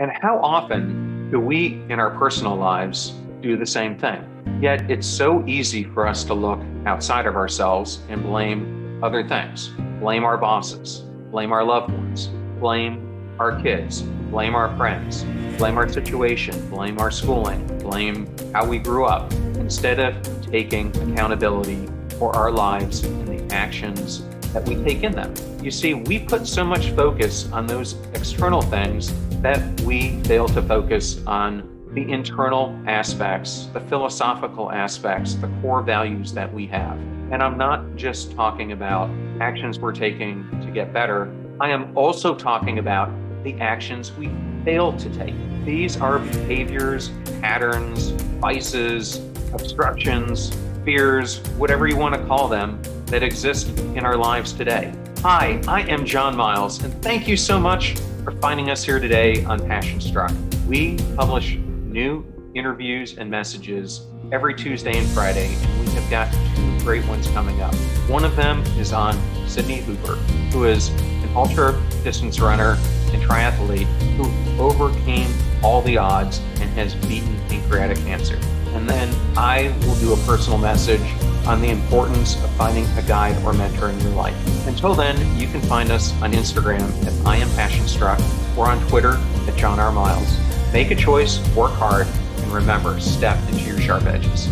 And how often do we, in our personal lives, do the same thing? Yet it's so easy for us to look outside of ourselves and blame other things. Blame our bosses, blame our loved ones, blame our kids, blame our friends, blame our situation, blame our schooling, blame how we grew up, instead of taking accountability for our lives and the actions that we take in them. You see, we put so much focus on those external things that we fail to focus on the internal aspects, the philosophical aspects, the core values that we have. And I'm not just talking about actions we're taking to get better. I am also talking about the actions we fail to take. These are behaviors, patterns, vices, obstructions, fears, whatever you want to call them, that exist in our lives today. Hi, I am John Miles, and thank you so much for finding us here today on Passion Struck. We publish new interviews and messages every Tuesday and Friday, and we have got two great ones coming up. One of them is on Sydney Hooper, who is an ultra distance runner and triathlete who overcame all the odds and has beaten pancreatic cancer. And then I will do a personal message on the importance of finding a guide or mentor in your life. Until then, you can find us on Instagram at I Am Passion Struck or on Twitter at John R. Miles. Make a choice, work hard, and remember, step into your sharp edges.